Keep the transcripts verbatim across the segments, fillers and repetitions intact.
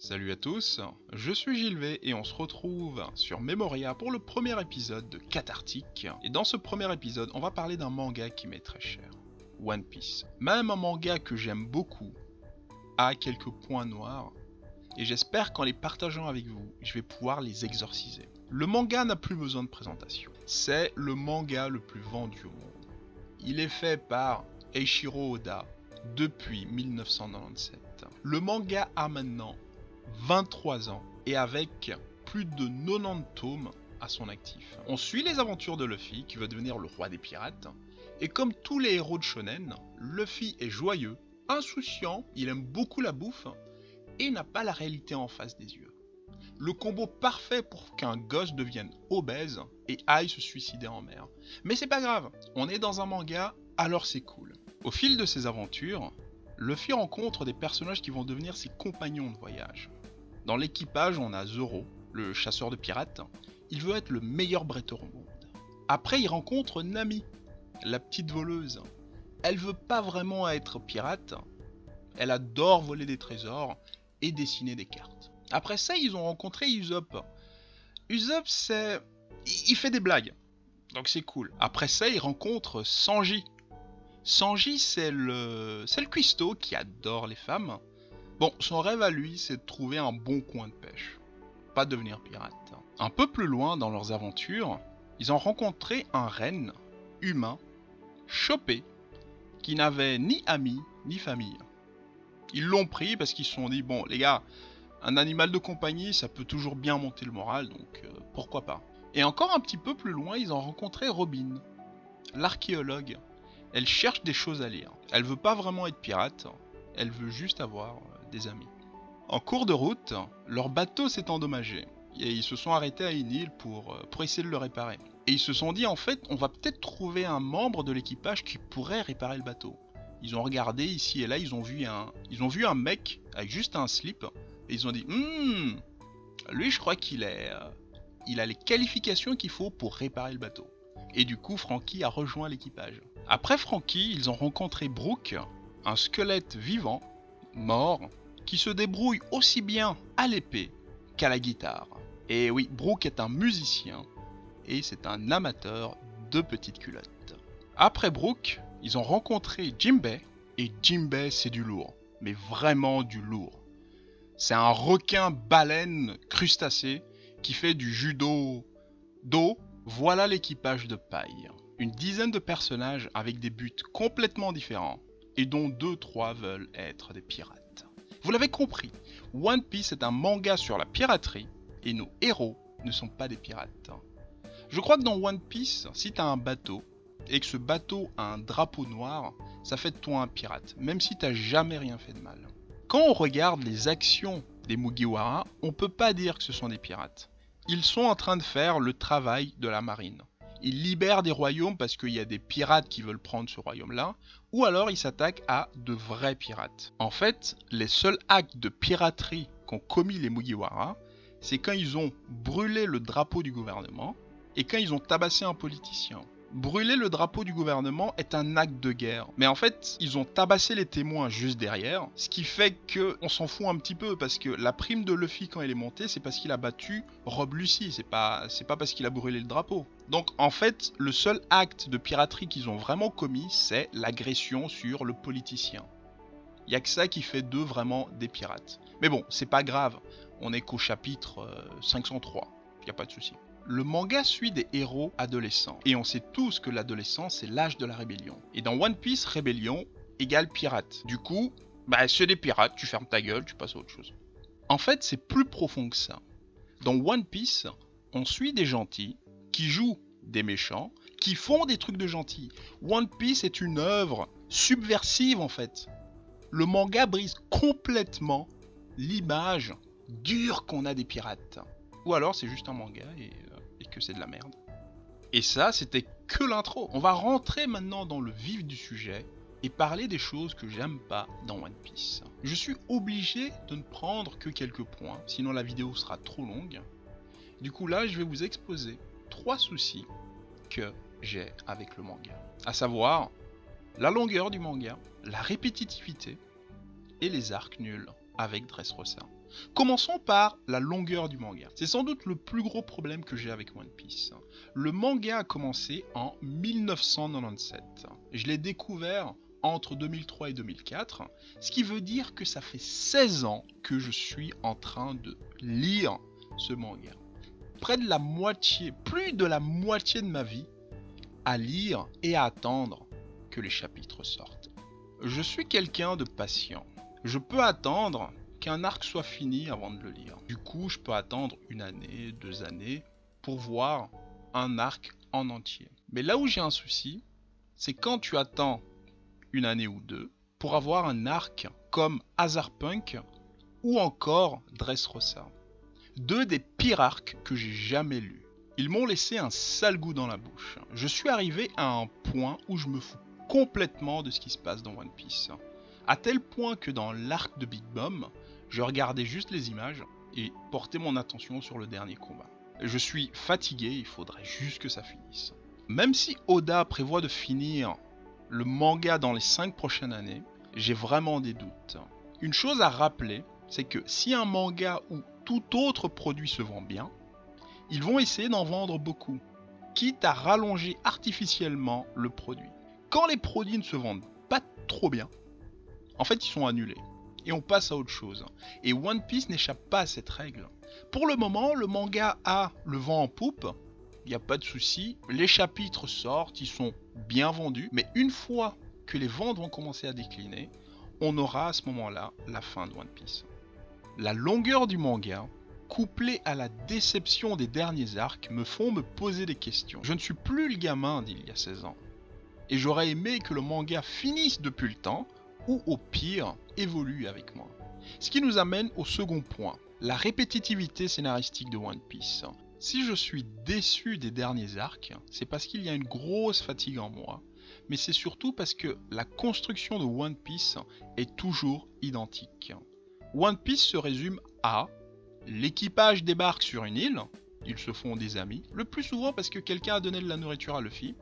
Salut à tous, je suis Gilles V et on se retrouve sur Memoria pour le premier épisode de Cathartique. Et dans ce premier épisode, on va parler d'un manga qui m'est très cher, One Piece. Même un manga que j'aime beaucoup a quelques points noirs et j'espère qu'en les partageant avec vous, je vais pouvoir les exorciser. Le manga n'a plus besoin de présentation. C'est le manga le plus vendu au monde. Il est fait par Eiichiro Oda depuis mille neuf cent quatre-vingt-dix-sept. Le manga a maintenant vingt-trois ans et avec plus de quatre-vingt-dix tomes à son actif. On suit les aventures de Luffy qui veut devenir le roi des pirates et comme tous les héros de shonen, Luffy est joyeux, insouciant, il aime beaucoup la bouffe et n'a pas la réalité en face des yeux. Le combo parfait pour qu'un gosse devienne obèse et aille se suicider en mer. Mais c'est pas grave, on est dans un manga, alors c'est cool. Au fil de ses aventures, Luffy rencontre des personnages qui vont devenir ses compagnons de voyage. Dans l'équipage, on a Zoro, le chasseur de pirates. Il veut être le meilleur bretteur au monde. Après, il rencontre Nami, la petite voleuse. Elle veut pas vraiment être pirate. Elle adore voler des trésors et dessiner des cartes. Après ça, ils ont rencontré Usopp. Usopp, c'est... il fait des blagues. Donc c'est cool. Après ça, ils rencontrent Sanji. Sanji, c'est le... c'est le cuistot qui adore les femmes. Bon, son rêve à lui, c'est de trouver un bon coin de pêche. Pas devenir pirate. Un peu plus loin dans leurs aventures, ils ont rencontré un renne humain, chopé, qui n'avait ni amis, ni famille. Ils l'ont pris parce qu'ils se sont dit, bon, les gars... un animal de compagnie, ça peut toujours bien monter le moral, donc euh, pourquoi pas. Et encore un petit peu plus loin, ils ont rencontré Robin, l'archéologue. Elle cherche des choses à lire. Elle veut pas vraiment être pirate, elle veut juste avoir euh, des amis. En cours de route, leur bateau s'est endommagé, et ils se sont arrêtés à une île pour, euh, pour essayer de le réparer. Et ils se sont dit, en fait, on va peut-être trouver un membre de l'équipage qui pourrait réparer le bateau. Ils ont regardé ici et là, ils ont vu un, ils ont vu un mec avec juste un slip. Et ils ont dit, hum, lui je crois qu'il est, euh, il a les qualifications qu'il faut pour réparer le bateau. Et du coup, Franky a rejoint l'équipage. Après Franky, ils ont rencontré Brook, un squelette vivant, mort, qui se débrouille aussi bien à l'épée qu'à la guitare. Et oui, Brook est un musicien et c'est un amateur de petites culottes. Après Brook, ils ont rencontré Jimbe, et Jimbe c'est du lourd, mais vraiment du lourd. C'est un requin baleine crustacé qui fait du judo d'eau. Voilà l'équipage de paille. Une dizaine de personnages avec des buts complètement différents et dont deux trois veulent être des pirates. Vous l'avez compris, One Piece est un manga sur la piraterie et nos héros ne sont pas des pirates. Je crois que dans One Piece, si t'as un bateau et que ce bateau a un drapeau noir, ça fait de toi un pirate, même si t'as jamais rien fait de mal. Quand on regarde les actions des Mugiwara, on peut pas dire que ce sont des pirates. Ils sont en train de faire le travail de la marine. Ils libèrent des royaumes parce qu'il y a des pirates qui veulent prendre ce royaume-là, ou alors ils s'attaquent à de vrais pirates. En fait, les seuls actes de piraterie qu'ont commis les Mugiwara, c'est quand ils ont brûlé le drapeau du gouvernement et quand ils ont tabassé un politicien. Brûler le drapeau du gouvernement est un acte de guerre. Mais en fait, ils ont tabassé les témoins juste derrière, ce qui fait qu'on s'en fout un petit peu, parce que la prime de Luffy quand il est monté, c'est parce qu'il a battu Rob Lucci, c'est pas, c'est pas parce qu'il a brûlé le drapeau. Donc en fait, le seul acte de piraterie qu'ils ont vraiment commis, c'est l'agression sur le politicien. Il n'y a que ça qui fait d'eux vraiment des pirates. Mais bon, c'est pas grave, on est qu'au chapitre cinq cent trois, il n'y a pas de souci. Le manga suit des héros adolescents, et on sait tous que l'adolescence c'est l'âge de la rébellion. Et dans One Piece, rébellion égale pirate. Du coup, bah c'est des pirates, tu fermes ta gueule, tu passes à autre chose. En fait, c'est plus profond que ça. Dans One Piece, on suit des gentils, qui jouent des méchants, qui font des trucs de gentils. One Piece est une œuvre subversive en fait. Le manga brise complètement l'image dure qu'on a des pirates. Ou alors c'est juste un manga et... et que c'est de la merde. Et ça, c'était que l'intro. On va rentrer maintenant dans le vif du sujet et parler des choses que j'aime pas dans One Piece. Je suis obligé de ne prendre que quelques points, sinon la vidéo sera trop longue. Du coup là, je vais vous exposer trois soucis que j'ai avec le manga. À savoir, la longueur du manga, la répétitivité et les arcs nuls avec Dressrosa. Commençons par la longueur du manga. C'est sans doute le plus gros problème que j'ai avec One Piece. Le manga a commencé en mille neuf cent quatre-vingt-dix-sept. Je l'ai découvert entre deux mille trois et deux mille quatre, ce qui veut dire que ça fait seize ans que je suis en train de lire ce manga. Près de la moitié, plus de la moitié de ma vie à lire et à attendre que les chapitres sortent. Je suis quelqu'un de patient. Je peux attendre qu'un arc soit fini avant de le lire. Du coup, je peux attendre une année, deux années pour voir un arc en entier. Mais là où j'ai un souci, c'est quand tu attends une année ou deux pour avoir un arc comme Hazard Punk ou encore Dressrosa. Deux des pires arcs que j'ai jamais lus. Ils m'ont laissé un sale goût dans la bouche. Je suis arrivé à un point où je me fous complètement de ce qui se passe dans One Piece. À tel point que dans l'arc de Big Mom, je regardais juste les images et portais mon attention sur le dernier combat. Je suis fatigué, il faudrait juste que ça finisse. Même si Oda prévoit de finir le manga dans les cinq prochaines années, j'ai vraiment des doutes. Une chose à rappeler, c'est que si un manga ou tout autre produit se vend bien, ils vont essayer d'en vendre beaucoup, quitte à rallonger artificiellement le produit. Quand les produits ne se vendent pas trop bien, en fait ils sont annulés, et on passe à autre chose. Et One Piece n'échappe pas à cette règle. Pour le moment, le manga a le vent en poupe, il n'y a pas de souci, les chapitres sortent, ils sont bien vendus, mais une fois que les ventes vont commencer à décliner, on aura à ce moment-là la fin de One Piece. La longueur du manga, couplée à la déception des derniers arcs, me font me poser des questions. Je ne suis plus le gamin d'il y a seize ans, et j'aurais aimé que le manga finisse depuis le temps, ou au pire, évolue avec moi. Ce qui nous amène au second point, la répétitivité scénaristique de One Piece. Si je suis déçu des derniers arcs, c'est parce qu'il y a une grosse fatigue en moi, mais c'est surtout parce que la construction de One Piece est toujours identique. One Piece se résume à l'équipage débarque sur une île, ils se font des amis, le plus souvent parce que quelqu'un a donné de la nourriture à Luffy.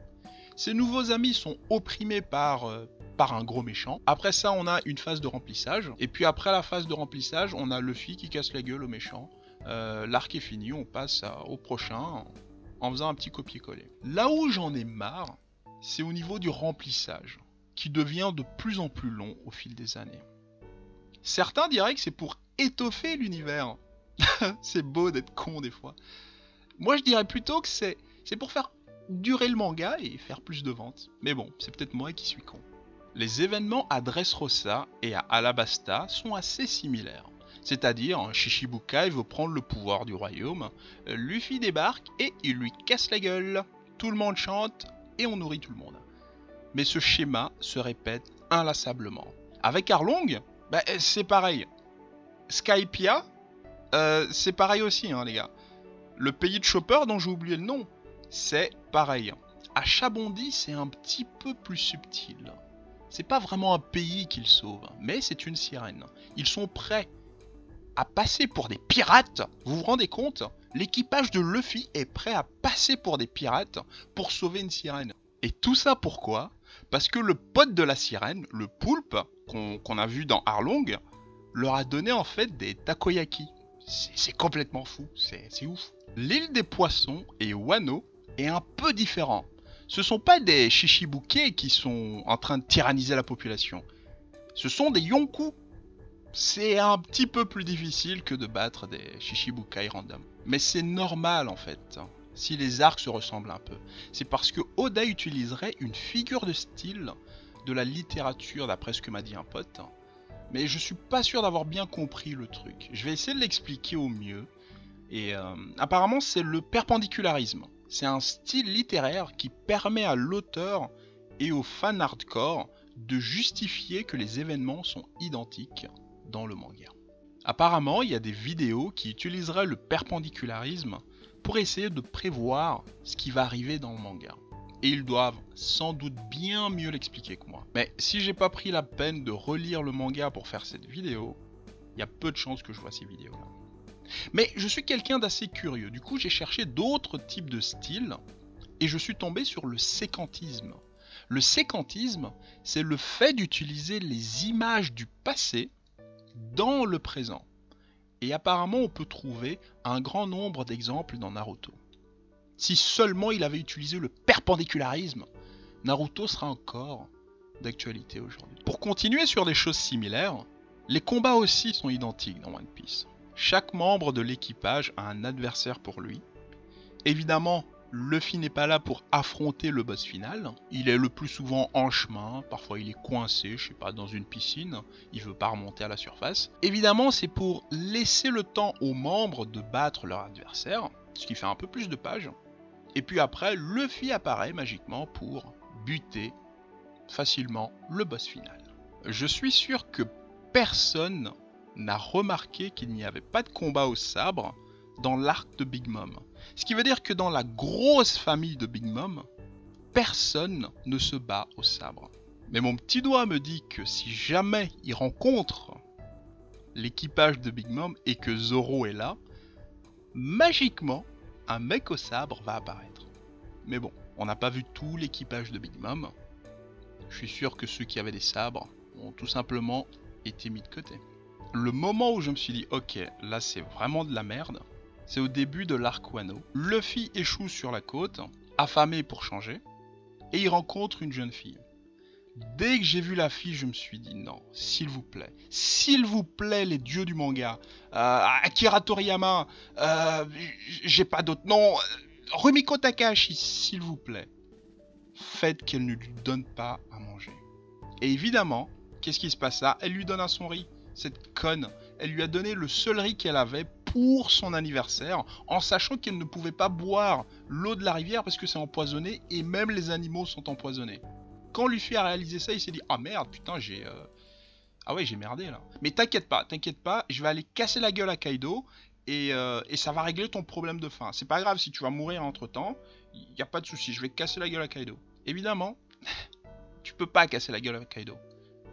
Ses nouveaux amis sont opprimés par, euh, par un gros méchant. Après ça, on a une phase de remplissage, et puis après la phase de remplissage, on a Luffy qui casse la gueule au méchant. Euh, l'arc est fini, on passe à, au prochain en, en faisant un petit copier-coller. Là où j'en ai marre, c'est au niveau du remplissage, qui devient de plus en plus long au fil des années. Certains diraient que c'est pour étoffer l'univers. C'est beau d'être con des fois. Moi je dirais plutôt que c'est pour faire durer le manga et faire plus de ventes. Mais bon, c'est peut-être moi qui suis con. Les événements à Dressrosa et à Alabasta sont assez similaires. C'est-à-dire, Shichibukai veut prendre le pouvoir du royaume, Luffy débarque et il lui casse la gueule. Tout le monde chante et on nourrit tout le monde. Mais ce schéma se répète inlassablement. Avec Arlong, bah, c'est pareil. Skypia, euh, c'est pareil aussi, hein, les gars. Le pays de Chopper, dont j'ai oublié le nom, c'est pareil. À Chabondi, c'est un petit peu plus subtil. C'est pas vraiment un pays qu'ils sauvent, mais c'est une sirène. Ils sont prêts à passer pour des pirates, vous vous rendez compte? L'équipage de Luffy est prêt à passer pour des pirates pour sauver une sirène. Et tout ça pourquoi? Parce que le pote de la sirène, le poulpe, qu'on qu'on a vu dans Arlong, leur a donné en fait des takoyaki. C'est complètement fou, c'est ouf. L'île des poissons et Wano est un peu différent. Ce sont pas des Shichibukai qui sont en train de tyranniser la population. Ce sont des Yonkou. C'est un petit peu plus difficile que de battre des Shichibukai random. Mais c'est normal en fait, hein, si les arcs se ressemblent un peu. C'est parce que Oda utiliserait une figure de style de la littérature, d'après ce que m'a dit un pote. Hein. Mais je suis pas sûr d'avoir bien compris le truc. Je vais essayer de l'expliquer au mieux. Et euh, apparemment c'est le perpendicularisme. C'est un style littéraire qui permet à l'auteur et aux fans hardcore de justifier que les événements sont identiques dans le manga. Apparemment, il y a des vidéos qui utiliseraient le perpendicularisme pour essayer de prévoir ce qui va arriver dans le manga. Et ils doivent sans doute bien mieux l'expliquer que moi. Mais si j'ai pas pris la peine de relire le manga pour faire cette vidéo, il y a peu de chances que je vois ces vidéos-là. Mais je suis quelqu'un d'assez curieux, du coup j'ai cherché d'autres types de styles et je suis tombé sur le séquentisme. Le séquentisme, c'est le fait d'utiliser les images du passé dans le présent. et apparemment on peut trouver un grand nombre d'exemples dans Naruto. Si seulement il avait utilisé le perpendicularisme, Naruto sera encore d'actualité aujourd'hui. Pour continuer sur des choses similaires, les combats aussi sont identiques dans One Piece. Chaque membre de l'équipage a un adversaire pour lui. Évidemment, Luffy n'est pas là pour affronter le boss final. Il est le plus souvent en chemin, parfois il est coincé, je sais pas, dans une piscine, il veut pas remonter à la surface. Évidemment, c'est pour laisser le temps aux membres de battre leur adversaire, ce qui fait un peu plus de pages. Et puis après, Luffy apparaît magiquement pour buter facilement le boss final. Je suis sûr que personne n'a remarqué qu'il n'y avait pas de combat au sabre dans l'arc de Big Mom. Ce qui veut dire que dans la grosse famille de Big Mom, personne ne se bat au sabre. Mais mon petit doigt me dit que si jamais il rencontre l'équipage de Big Mom et que Zoro est là, magiquement, un mec au sabre va apparaître. Mais bon, on n'a pas vu tout l'équipage de Big Mom. Je suis sûr que ceux qui avaient des sabres ont tout simplement été mis de côté. Le moment où je me suis dit, ok, là c'est vraiment de la merde, c'est au début de l'arc Wano. Luffy échoue sur la côte, affamé pour changer, et il rencontre une jeune fille. Dès que j'ai vu la fille, je me suis dit, non, s'il vous plaît, s'il vous plaît les dieux du manga, euh, Akira Toriyama, euh, j'ai pas d'autre nom, Rumiko Takahashi, s'il vous plaît, faites qu'elle ne lui donne pas à manger. Et évidemment, qu'est-ce qui se passe là? Elle lui donne un son riz. Cette conne, elle lui a donné le seul riz qu'elle avait pour son anniversaire, en sachant qu'elle ne pouvait pas boire l'eau de la rivière parce que c'est empoisonné, et même les animaux sont empoisonnés. Quand Luffy a réalisé ça, il s'est dit « Ah merde, putain, j'ai... Euh... Ah ouais, j'ai merdé, là. » Mais t'inquiète pas, t'inquiète pas, je vais aller casser la gueule à Kaido, et, euh, et ça va régler ton problème de faim. C'est pas grave si tu vas mourir entre-temps, il n'y a pas de souci, je vais casser la gueule à Kaido. Évidemment, tu peux pas casser la gueule à Kaido.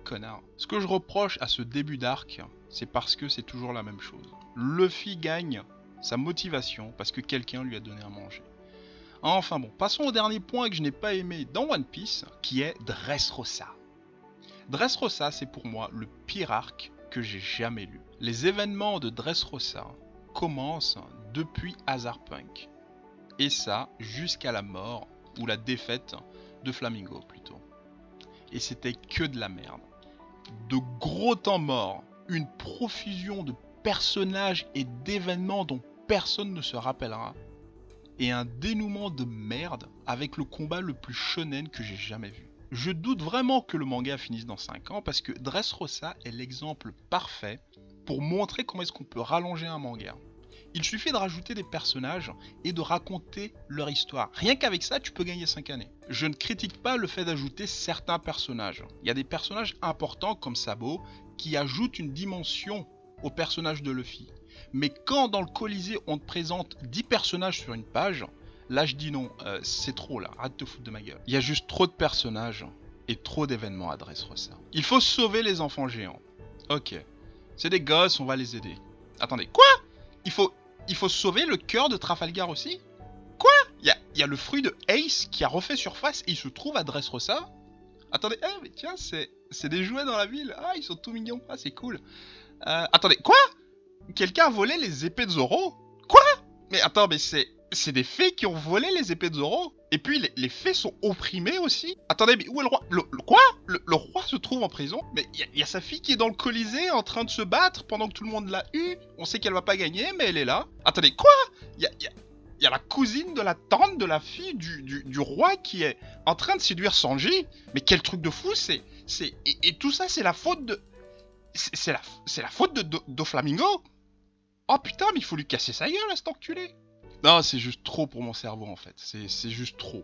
Connard. Ce que je reproche à ce début d'arc, c'est parce que c'est toujours la même chose. Luffy gagne sa motivation parce que quelqu'un lui a donné à manger. Enfin bon, passons au dernier point que je n'ai pas aimé dans One Piece, qui est Dressrosa. Dressrosa, c'est pour moi le pire arc que j'ai jamais lu. Les événements de Dressrosa commencent depuis Hazard Punk, et ça jusqu'à la mort, ou la défaite de Flamingo plutôt. Et c'était que de la merde. De gros temps morts, une profusion de personnages et d'événements dont personne ne se rappellera, et un dénouement de merde avec le combat le plus shonen que j'ai jamais vu. Je doute vraiment que le manga finisse dans cinq ans, parce que Dressrosa est l'exemple parfait pour montrer comment est-ce qu'on peut rallonger un manga. Il suffit de rajouter des personnages et de raconter leur histoire. Rien qu'avec ça, tu peux gagner cinq années. Je ne critique pas le fait d'ajouter certains personnages. Il y a des personnages importants comme Sabo qui ajoutent une dimension au personnage de Luffy. Mais quand dans le Colisée, on te présente dix personnages sur une page, là je dis non, euh, c'est trop là, arrête de te foutre de ma gueule. Il y a juste trop de personnages et trop d'événements à Dressrosa. Il faut sauver les enfants géants. Ok, c'est des gosses, on va les aider. Attendez, quoi? Il faut... Il faut sauver le cœur de Trafalgar aussi? Quoi? Il y, y a le fruit de Ace qui a refait surface et il se trouve à Dressrosa? Attendez, eh, mais tiens, c'est des jouets dans la ville. Ah, ils sont tout mignons. Ah, c'est cool. Euh, attendez, quoi? Quelqu'un a volé les épées de Zoro? Quoi? Mais attends, mais c'est des fées qui ont volé les épées de Zoro? Et puis, les, les fées sont opprimées aussi? Attendez, mais où est le roi? Le, le, quoi? Le, le roi se trouve en prison? Mais il y, y a sa fille qui est dans le Colisée en train de se battre pendant que tout le monde l'a eu. On sait qu'elle va pas gagner, mais elle est là. Attendez, quoi? Il y a, y, a, y a la cousine de la tante de la fille du, du, du roi qui est en train de séduire Sanji? Mais quel truc de fou, c'est... c'est et, et tout ça, c'est la faute de... C'est la, la faute de, de, de Flamingo? Oh putain, mais il faut lui casser sa gueule à cet enculé. Non, c'est juste trop pour mon cerveau en fait, c'est juste trop.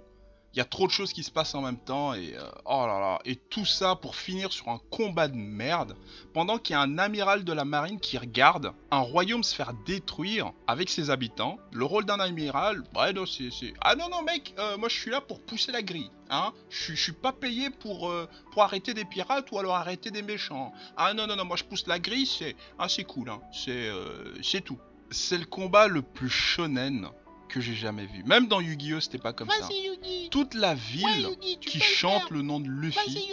Il y a trop de choses qui se passent en même temps et euh, oh là là, et tout ça pour finir sur un combat de merde pendant qu'il y a un amiral de la marine qui regarde un royaume se faire détruire avec ses habitants. Le rôle d'un amiral, bah non, c'est... Ah non, non mec, euh, moi je suis là pour pousser la grille, hein. Je suis pas payé pour, euh, pour arrêter des pirates ou alors arrêter des méchants. Ah non, non, non, moi je pousse la grille, c'est... Ah c'est cool, hein, c'est euh, c'est tout. C'est le combat le plus shonen que j'ai jamais vu. Même dans Yu-Gi-Oh, c'était pas comme ça. Yugi. Toute la ville ouais, Yugi, qui chante le, le nom de Luffy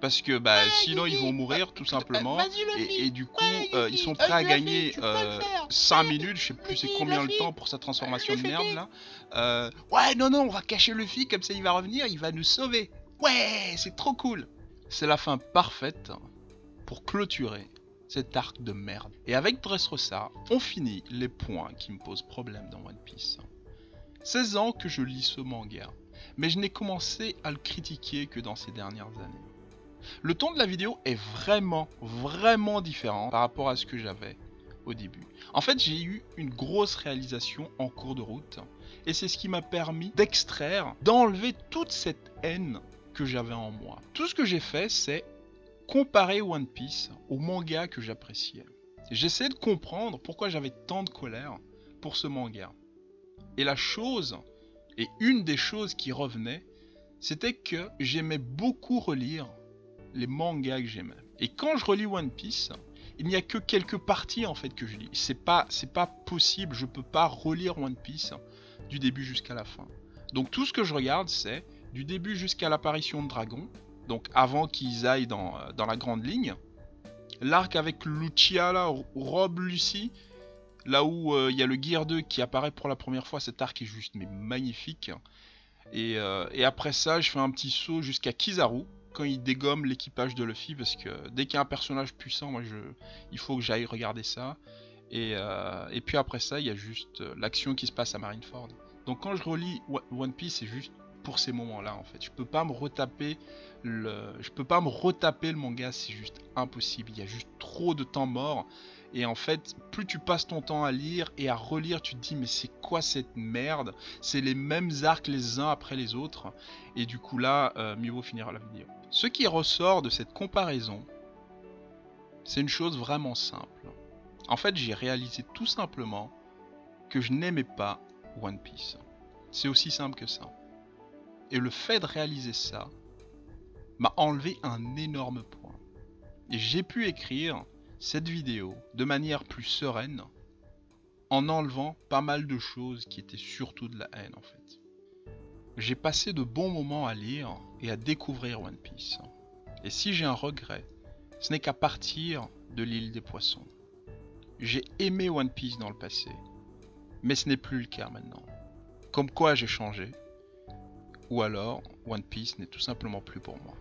Parce que bah, ouais, sinon Yugi, ils vont mourir bah, tout simplement. Bah, et, et du coup ouais, euh, ils sont prêts à gagner euh, cinq minutes, je sais plus c'est combien le temps pour sa transformation de merde là. Euh, ouais non non on va cacher Luffy comme ça il va revenir, il va nous sauver. Ouais c'est trop cool. C'est la fin parfaite pour clôturer cet arc de merde. Et avec Dressrosa, on finit les points qui me posent problème dans One Piece. seize ans que je lis ce manga, mais je n'ai commencé à le critiquer que dans ces dernières années. Le ton de la vidéo est vraiment, vraiment différent par rapport à ce que j'avais au début. En fait, j'ai eu une grosse réalisation en cours de route, et c'est ce qui m'a permis d'extraire, d'enlever toute cette haine que j'avais en moi. Tout ce que j'ai fait, c'est comparer One Piece au manga que j'appréciais. J'essayais de comprendre pourquoi j'avais tant de colère pour ce manga. Et la chose, et une des choses qui revenait, c'était que j'aimais beaucoup relire les mangas que j'aimais. Et quand je relis One Piece, il n'y a que quelques parties en fait que je lis. C'est pas, c'est pas possible, je peux pas relire One Piece du début jusqu'à la fin. Donc tout ce que je regarde, c'est du début jusqu'à l'apparition de Dragon, donc avant qu'ils aillent dans, dans la grande ligne, l'arc avec Lucia, là, Rob Lucci, là où il euh, y a le Gear deux qui apparaît pour la première fois, cet arc est juste mais magnifique. Et, euh, et après ça, je fais un petit saut jusqu'à Kizaru, quand il dégomme l'équipage de Luffy, parce que dès qu'il y a un personnage puissant, moi je, il faut que j'aille regarder ça. Et, euh, et puis après ça, il y a juste l'action qui se passe à Marineford. Donc quand je relis One Piece, c'est juste pour ces moments-là en fait. Je peux pas me retaper le, je peux pas me retaper le manga, c'est juste impossible. Il y a juste trop de temps mort. Et en fait, plus tu passes ton temps à lire et à relire, tu te dis mais c'est quoi cette merde? C'est les mêmes arcs les uns après les autres. Et du coup là, euh, mieux vaut finir la vidéo. Ce qui ressort de cette comparaison, c'est une chose vraiment simple. En fait, j'ai réalisé tout simplement que je n'aimais pas One Piece. C'est aussi simple que ça. Et le fait de réaliser ça m'a enlevé un énorme point. Et j'ai pu écrire cette vidéo de manière plus sereine en enlevant pas mal de choses qui étaient surtout de la haine en fait. J'ai passé de bons moments à lire et à découvrir One Piece. Et si j'ai un regret, ce n'est qu'à partir de l'île des poissons. J'ai aimé One Piece dans le passé, mais ce n'est plus le cas maintenant. Comme quoi j'ai changé, ou alors One Piece n'est tout simplement plus pour moi.